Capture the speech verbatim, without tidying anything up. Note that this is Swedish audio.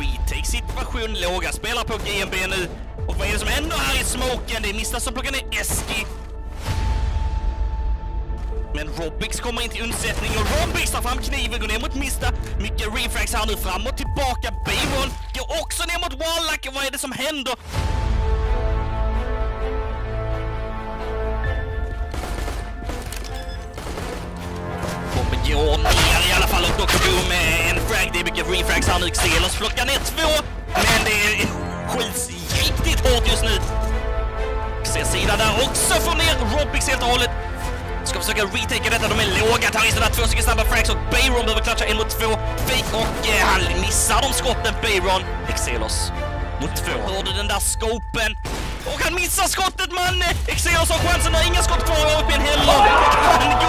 retake. Situation låga. Spelar på G M B nu. Och vad är det som händer här i smoken? Det är Mista som plockar ner Eski. Men Robix kommer in till undsättning. Och Robix tar fram kniven. Går ner mot Mista. Mycket refrags här nu. Fram och tillbaka. Bayron går också ner mot Warlack. Vad är det som händer? Går ner i alla fall och Doctor Doom med en frag. Det är mycket refrags här nu. Xelos plockar ner två. Men det är skits riktigt hårt just nu. Xesida där också får ner Robix helt och hållet. Ska försöka retake detta. De är låga. Terroristerna två stycken snabba frags. Och Bayron behöver klatscha en mot två. Fake och eh, han missar de skotten. Bayron. Xelos mot två. Både den där skopen. Och han missar skottet, man. Xelos har chansen. Har inga skott kvar i A P N heller.